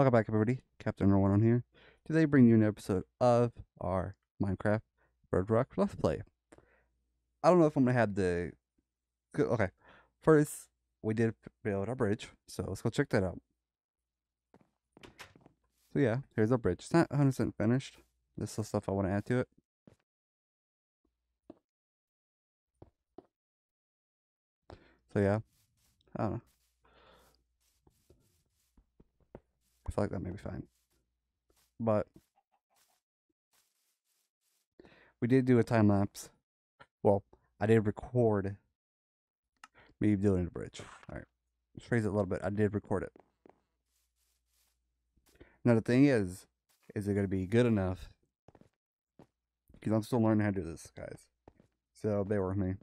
Welcome back, everybody. CaptainEnder101 here. Today, I bring you an episode of our Minecraft Bedrock Let's Play. I don't know if I'm gonna have the. Okay, first we did build our bridge, so let's go check that out. So yeah, here's our bridge. It's not 100% finished. This is stuff I want to add to it. So yeah, I don't know. I feel like that may be fine, but we did do a time lapse. Well, I did record me building the bridge. All right, let's raise it a little bit. I did record it. Now the thing is it gonna be good enough? Because I'm still learning how to do this, guys. So bear with me.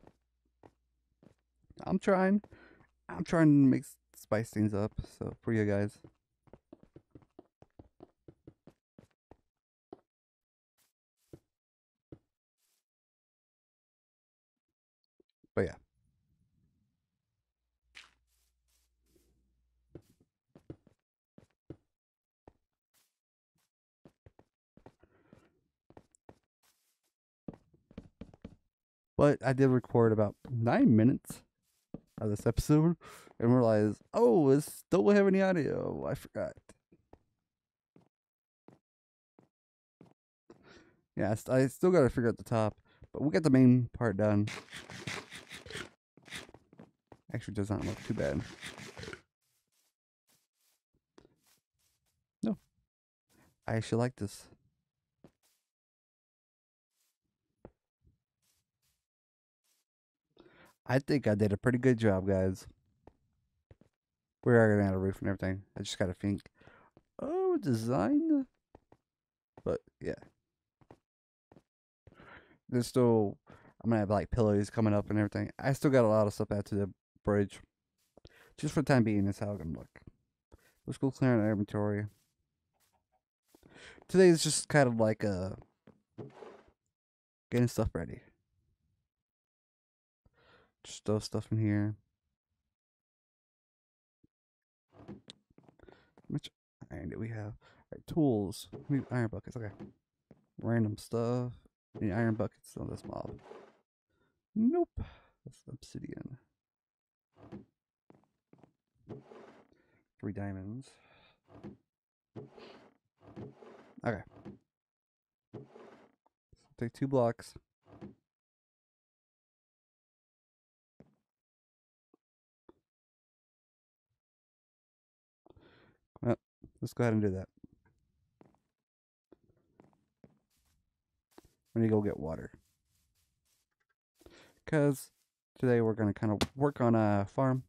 I'm trying to make spice things up. So for you guys. But yeah. But I did record about 9 minutes of this episode and realized, oh, this still won't have any audio. I forgot. Yeah, I still got to figure out the top, but we got the main part done. Actually does not look too bad. No. I actually like this. I think I did a pretty good job, guys. We are going to add a roof and everything. I just got to think. Oh, design. But, yeah. There's still, I'm going to have like pillows coming up and everything. I still got a lot of stuff out to the bridge. Just for the time being, that's how it's gonna look. Let's go clear our inventory. Today is just kind of like a getting stuff ready. Just throw stuff in here. How much iron do we have? Alright, tools. We need iron buckets, okay. Random stuff. We need iron buckets on this mob. Nope. That's obsidian. 3 diamonds. Okay. So take 2 blocks. Well, let's go ahead and do that. I'm gonna go get water. Because today we're gonna kind of work on a farm.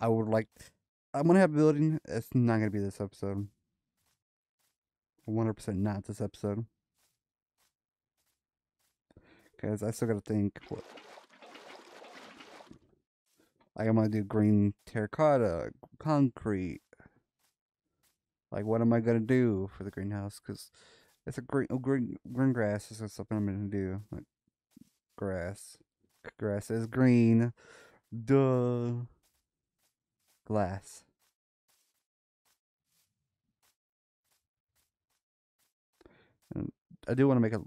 I would like, I'm gonna have a building. It's not gonna be this episode. 100% not this episode. Because I still gotta think what. Like, I'm gonna do green terracotta, concrete. Like, what am I gonna do for the greenhouse? Because it's a green grass is something I'm gonna do. Like, grass is green. Duh. Glass. And I do want to make it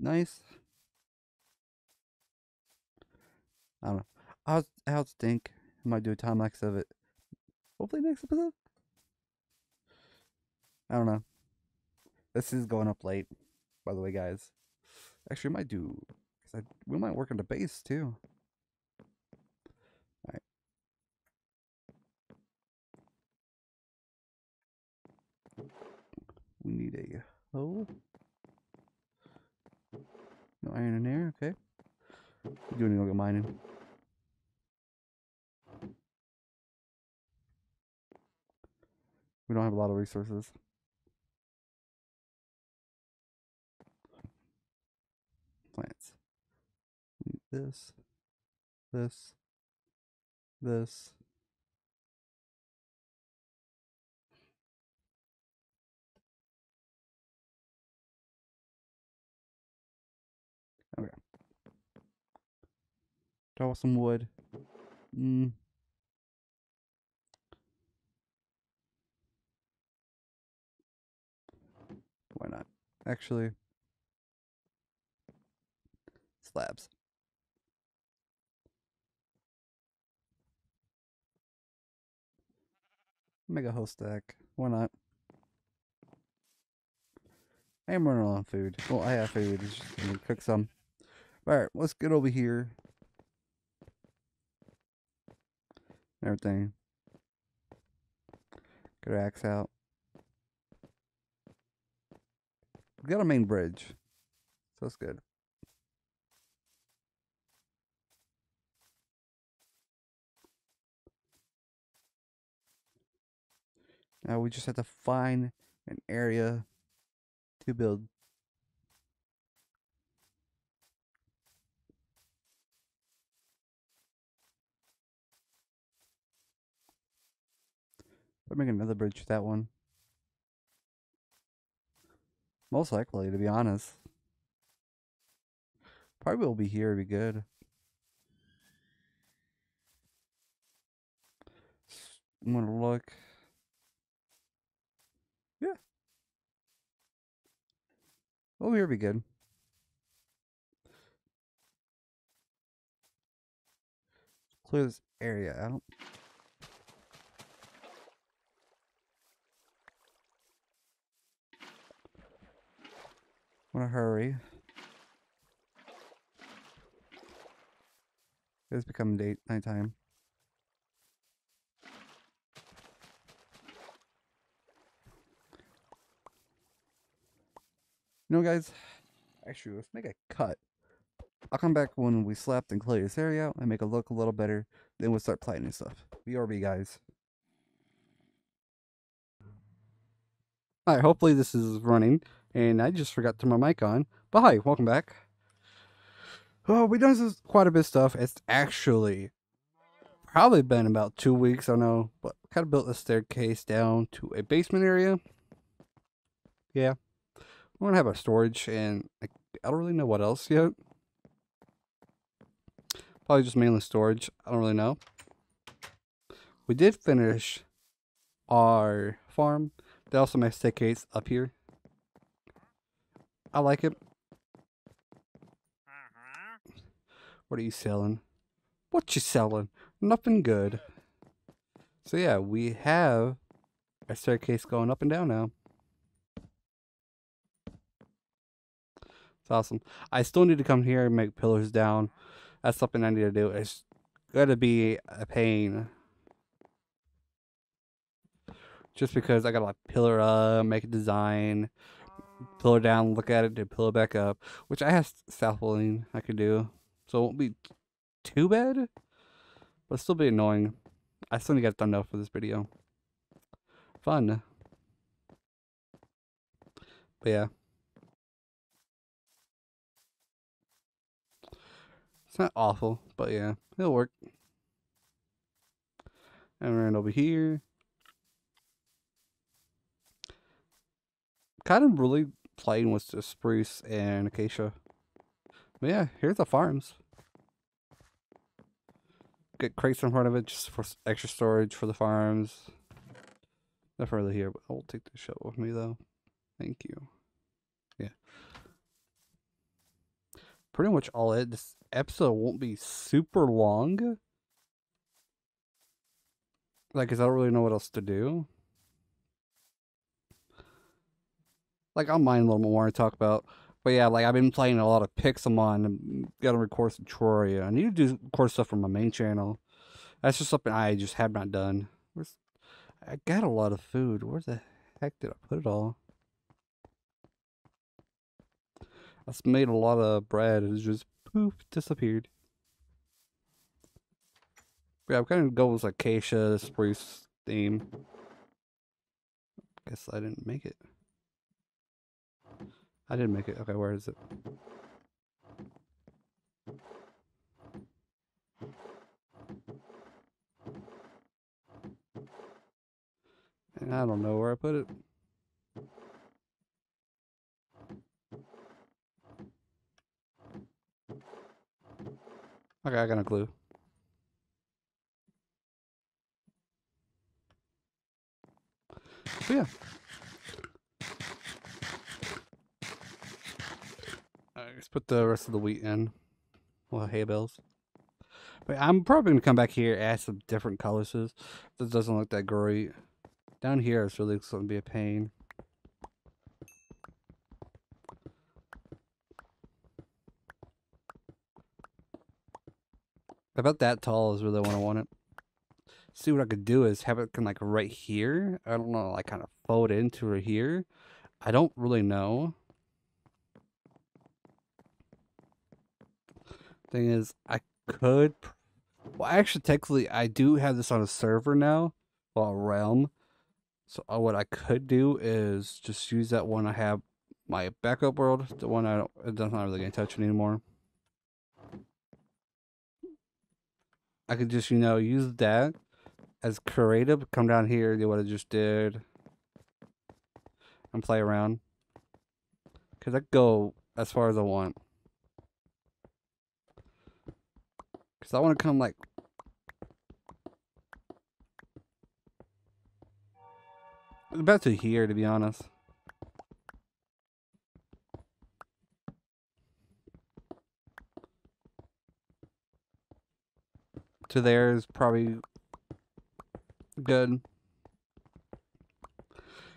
nice. I don't know. I'll think I might do a time lapse of it. Hopefully next episode. I don't know. This is going up late, by the way, guys. Actually, I might do. Cause we might work on the base too. All right. We need a hoe. No iron in there. Okay. We do need to go mining. We don't have a lot of resources. Plants. This. Okay. Draw some wood. Why not? Actually, slabs. Make a whole stack. Why not? I am running low on food. Well, I have food. Just gonna cook some. All right, let's get over here. Everything. Get our axe out. We got a main bridge, so that's good. Now we just have to find an area to build. We'll make another bridge to that one. Most likely, to be honest. Probably will be here, it'd be good. I'm gonna look. Yeah. Over here, be good. Clear this area out. I'm gonna hurry. It's becoming nighttime. You know, guys, actually, let's make a cut. I'll come back when we slapped and clear this area out and make it look a little better. Then we'll start planting stuff. BRB, guys. Alright, hopefully this is running. And I just forgot to turn my mic on. But hi, welcome back. Oh, we've done quite a bit of stuff. It's actually probably been about 2 weeks, I don't know. But kind of built a staircase down to a basement area. Yeah. We're going to have our storage, and I don't really know what else yet. Probably just mainly storage. I don't really know. We did finish our farm. They also made a staircase up here. I like it. What are you selling? What you selling? Nothing good. So yeah, we have a staircase going up and down now. It's awesome. I still need to come here and make pillars down. That's something I need to do. It's gonna be a pain. just because I gotta like pillar up, make a design, pillar down, look at it, then pillar back up, which I have sapling I could do, so it won't be too bad, but still be annoying. I still need to get a thumbnail for this video. Fun. But yeah. It's not awful, but yeah, it'll work. And we're over here. Kind of really playing with the spruce and acacia. But yeah, here's the farms. Get crates in front of it just for extra storage for the farms. Not further here, but I'll take the shovel with me though. Thank you. Yeah. Pretty much all it. This episode won't be super long. Like, because I don't really know what else to do. Like, I'll mind a little more and talk about. But yeah, like, I've been playing a lot of Pixelmon and got to record some Troia. I need to do, of course, stuff from my main channel. That's just something I just have not done. Where's, I got a lot of food. Where the heck did I put it all? I just made a lot of bread. It just, poof, disappeared. Yeah, I'm kind of going with acacia, spruce theme. Guess I didn't make it. I didn't make it. Okay, where is it? And I don't know where I put it. Okay, I got a glue. So yeah. Alright, let's put the rest of the wheat in. Well, hay bales. But I'm probably gonna come back here, add some different colors. This doesn't look that great. Down here it's really gonna be a pain. About that tall is really what I want it. See what I could do is have it come like right here. I don't know, like kind of fold into right here. I don't really know. Thing is, I could. Well, actually, technically, I do have this on a server now, well, realm. So what I could do is just use that one I have, my backup world, the one I don't. It's not really gonna touch anymore. I could just, you know, use that as creative. Come down here, do what I just did, and play around. Cause I could go as far as I want. Cause I want to come like. About to here, to be honest. To there is probably good.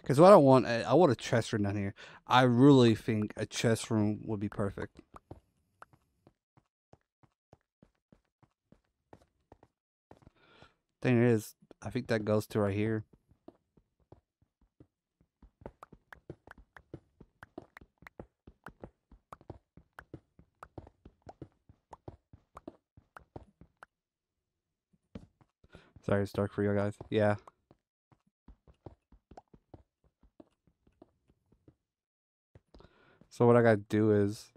Because what I want a chest room down here. I really think a chest room would be perfect. Thing is, I think that goes to right here. Sorry, it's dark for you guys. Yeah. So what I gotta do is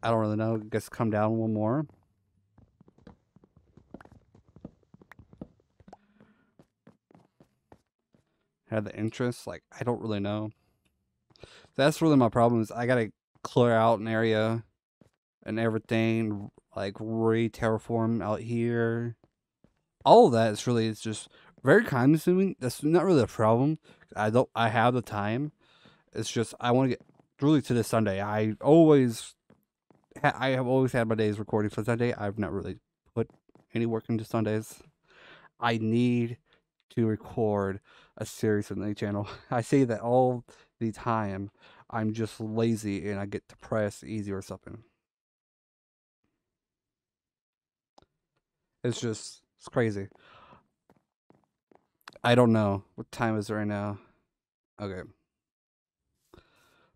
I don't really know. I guess come down one more. Have the interest. Like, I don't really know. That's really my problem is I gotta clear out an area and everything, like re-terraform out here. All of that is really, it's just very time consuming. That's not really a problem. I have the time. It's just, I want to get really to this Sunday. I have always had my days recording for Sunday. I've not really put any work into Sundays. I need to record a series on the channel. I say that all the time. I'm just lazy and I get depressed easy or something. It's crazy. I don't know what time is it right now. Okay.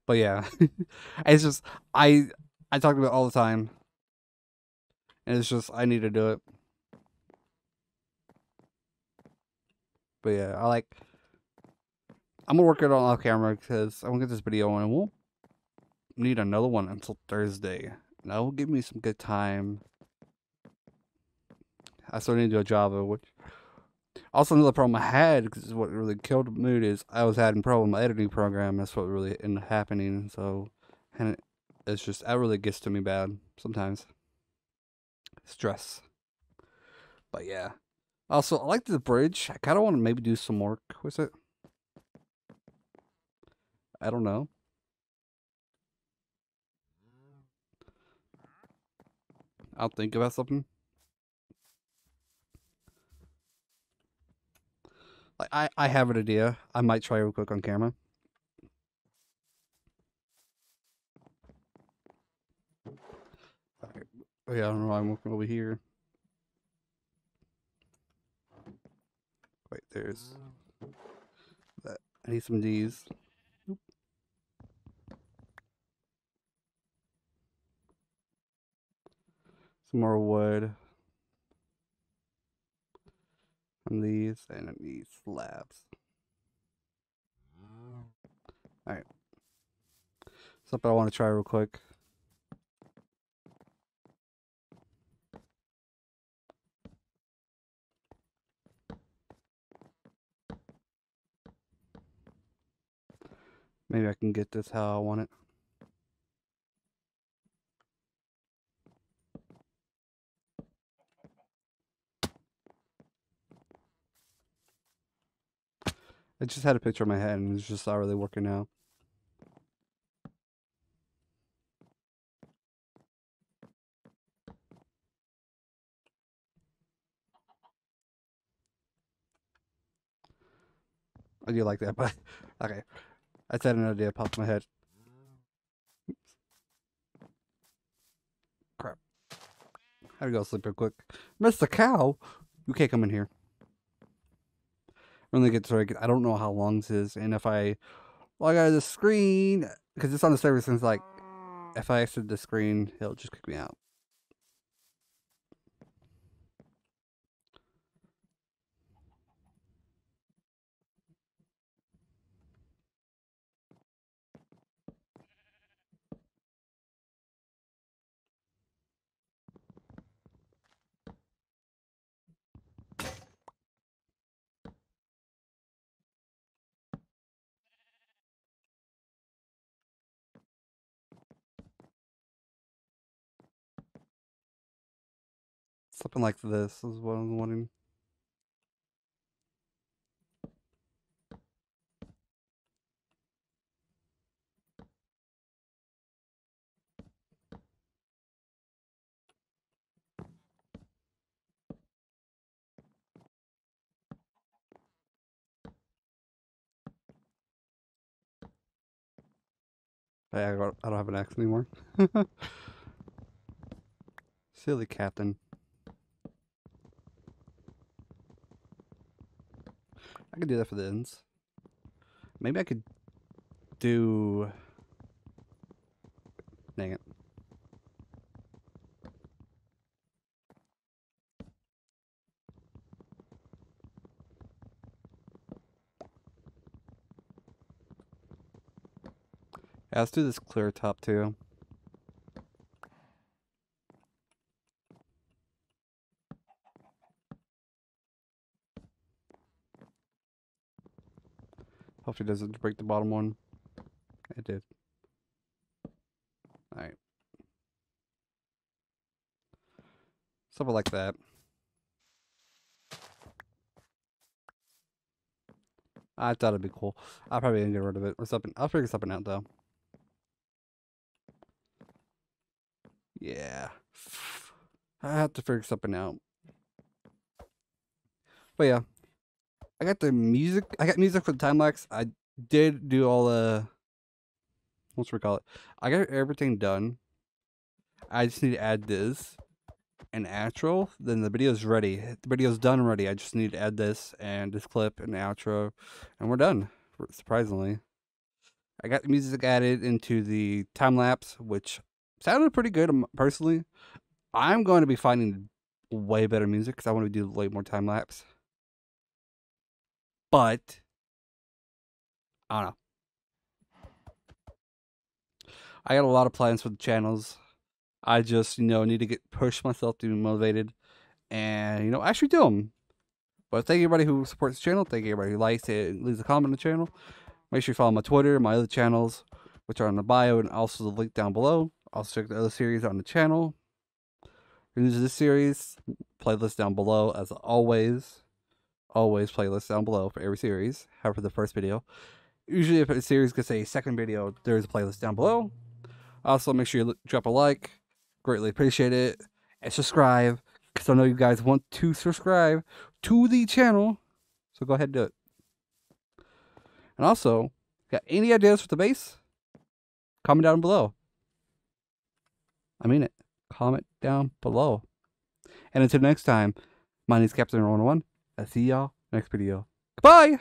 But yeah, it's just, I talk about it all the time. And it's just, I need to do it. But yeah, I'm gonna work it on off camera because I'm gonna get this video on and we'll need another one until Thursday. And that will give me some good time. I still need to do a Java, which also another problem I had, because this is what really killed the mood, is I was having a problem with my editing program. That's what really ended up happening. So, and it's just, that really gets to me bad sometimes. Stress. But yeah. Also, I like the bridge. I kind of want to maybe do some work with it. I don't know. I'll think about something. Like, I have an idea. I might try real quick on camera. Okay. Oh, yeah, I don't know why I'm working over here. Wait, there's that. I need some of these. Some more wood. And these, and these slabs. Alright. Something I want to try real quick. Maybe I can get this how I want it. I just had a picture in my head and it's just not really working out. I do like that, but okay. I had an idea popped in my head. Oops. Crap. I gotta go sleep real quick. Mr. Cow! You can't come in here. Really good story. I don't know how long this is, and if I got the screen because it's on the server. Since like, if I exit the screen, it'll just kick me out. Something like this is what I'm wanting. Hey, I don't have an axe anymore. Silly Captain. I could do that for the ends. Maybe I could do... Dang it. Yeah, let's do this clear top too. Hopefully it doesn't break the bottom one. It did. Alright. Something like that. I thought it'd be cool. I probably didn't get rid of it or something. I'll figure something out though. Yeah. I have to figure something out. But yeah. I got the music. I got music for the time lapse. I did do all the... What's we call it? I got everything done. I just need to add this. and outro, then the video's ready. The video's done already. I just need to add this and this clip and outro, and we're done. Surprisingly, I got the music added into the time lapse, which sounded pretty good. Personally, I'm going to be finding way better music because I want to do way more time lapse. But I don't know. I got a lot of plans for the channels. I just, need to push myself to be motivated and, actually do them. But thank everybody who supports the channel. Thank everybody who likes it and leaves a comment on the channel. Make sure you follow my Twitter, my other channels, which are in the bio and also the link down below. Also check the other series on the channel. News of this series, playlist down below as always. Always playlist down below for every series, however the first video. Usually if a series gets a second video, there's a playlist down below. Also, make sure you drop a like. Greatly appreciate it. And subscribe. Because I know you guys want to subscribe to the channel. So go ahead and do it. And also, got any ideas for the base? Comment down below. I mean it. Comment down below. And until next time, my name is CaptainEnder101. I'll see y'all next video. Goodbye!